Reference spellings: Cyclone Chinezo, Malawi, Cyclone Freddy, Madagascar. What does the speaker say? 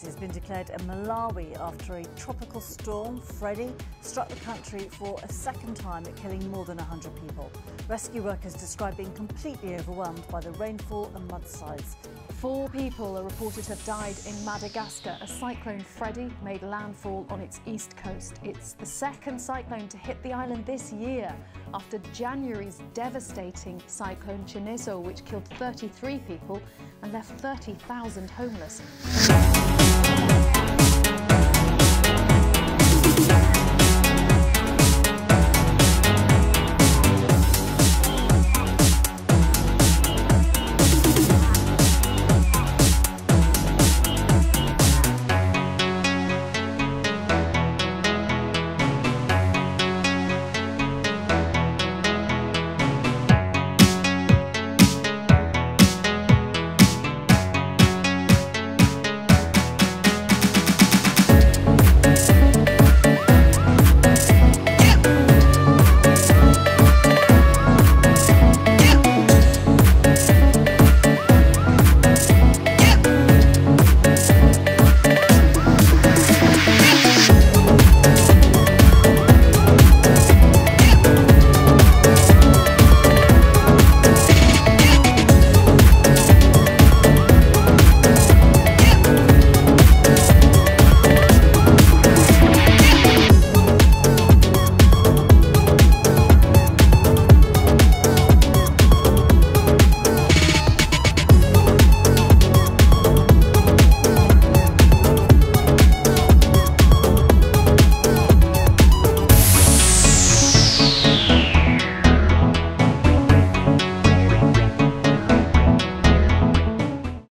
emergency has been declared in Malawi after a tropical storm, Freddy, struck the country for a second time, killing more than 100 people. Rescue workers describe being completely overwhelmed by the rainfall and mudslides. 4 people are reported to have died in Madagascar as Cyclone Freddy made landfall on its east coast. It's the second cyclone to hit the island this year, after January's devastating Cyclone Chinezo, which killed 33 people and left 30,000 homeless.